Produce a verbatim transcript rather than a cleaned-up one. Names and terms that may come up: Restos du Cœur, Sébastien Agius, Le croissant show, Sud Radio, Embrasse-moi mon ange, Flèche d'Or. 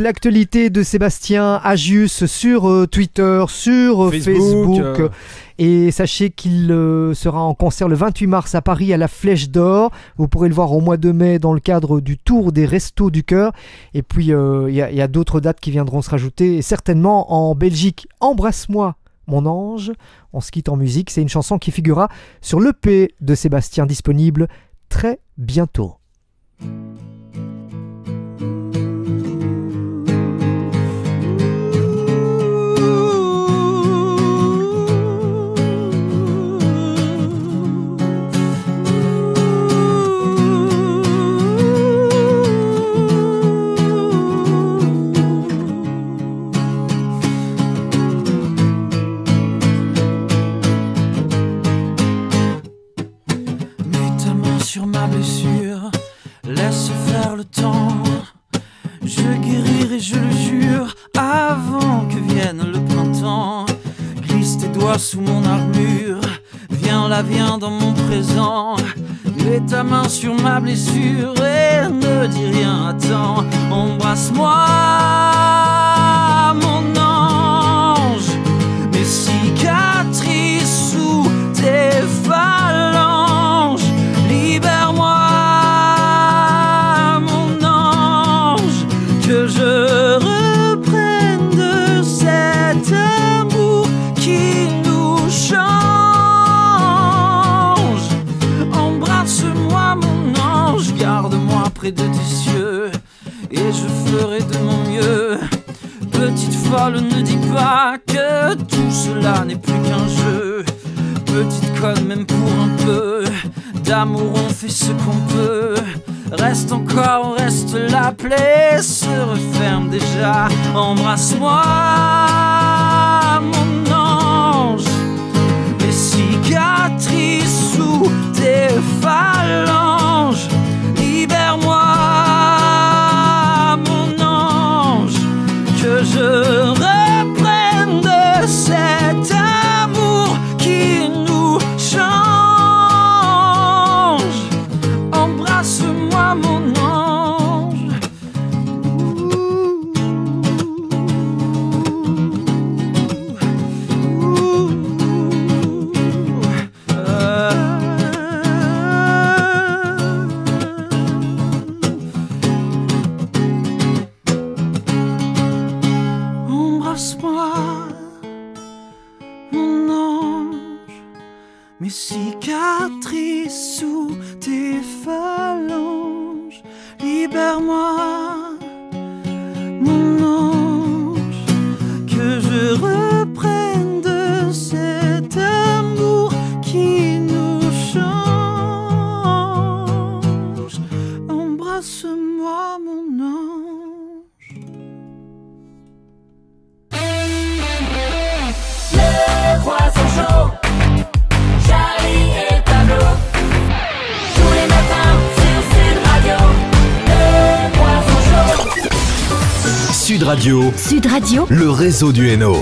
L'actualité de Sébastien Agius sur euh, Twitter, sur Facebook, Facebook euh... et sachez qu'il euh, sera en concert le vingt-huit mars à Paris à la Flèche d'Or. Vous pourrez le voir au mois de mai dans le cadre du tour des Restos du Cœur, et puis il euh, y a, y a d'autres dates qui viendront se rajouter, et certainement en Belgique, Embrasse-moi mon ange. On se quitte en musique, c'est une chanson qui figurera sur l'E P de Sébastien disponible très bientôt. Sur ma blessure, laisse faire le temps. Je guérirai, je le jure, avant que vienne le printemps. Glisse tes doigts sous mon armure, viens là, viens dans mon présent. Mets ta main sur ma blessure et ne dis rien, attends. Embrasse-moi, mon ange, mes cicatrices sous tes phalanges. Libère-moi, mon ange, que je reprenne de cet amour qui nous change. Embrasse-moi, mon ange, garde-moi près de tes yeux, et je ferai de mon mieux. Petite folle, ne dis pas que tout cela n'est plus qu'un jeu. Petite conne, même pour un peu d'amour, on fait ce qu'on peut. Reste encore, on reste là, plaie se referme déjà. Embrasse-moi, mon ange, mes cicatrices sous tes phalanges. Libère-moi, mon ange, que je reprenne de cet amour qui nous change. Mes cicatrices sous tes phalanges, libère-moi, mon ange, que je reprenne de cet amour qui nous change. Embrasse-moi, mon ange. Le croissant chaud. Sud Radio, Sud Radio, le réseau du N O